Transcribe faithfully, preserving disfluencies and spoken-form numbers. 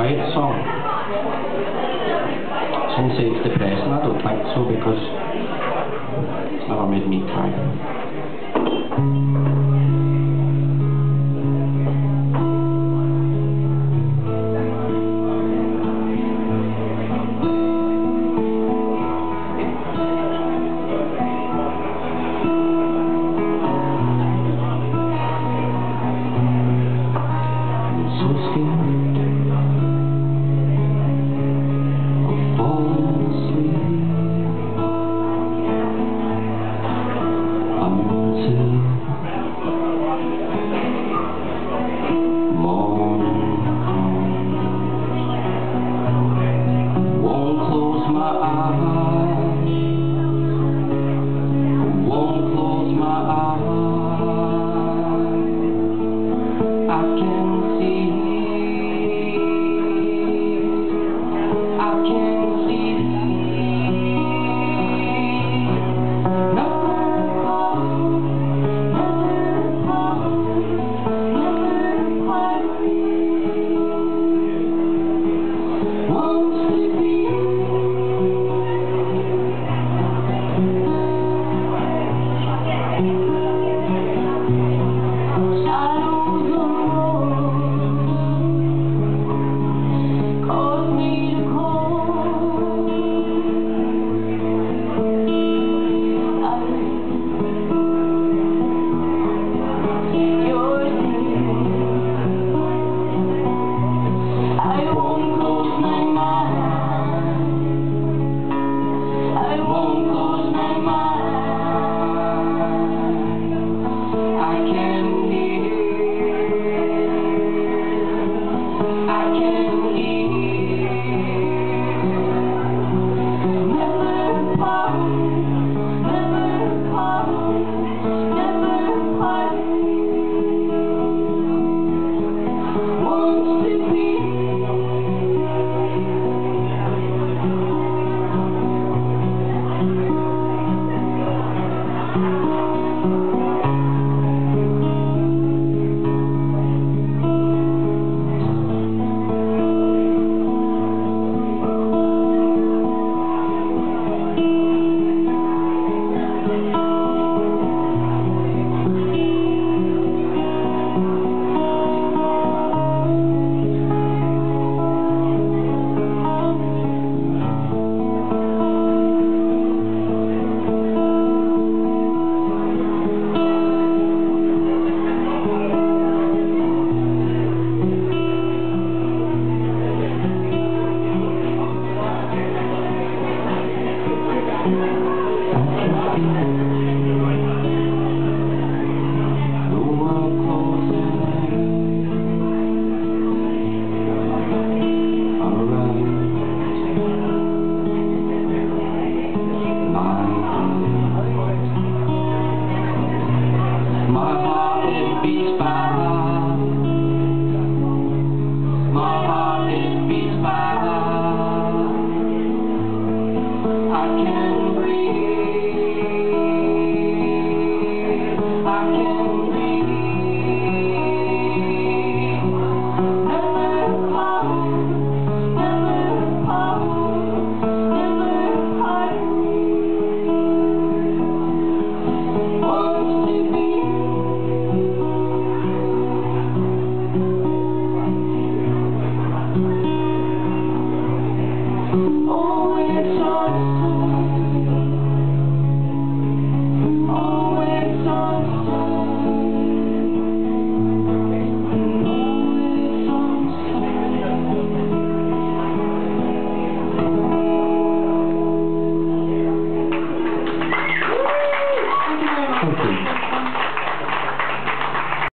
enjoy the song. Some say it's depressing. I don't think so, because it's never made me cry.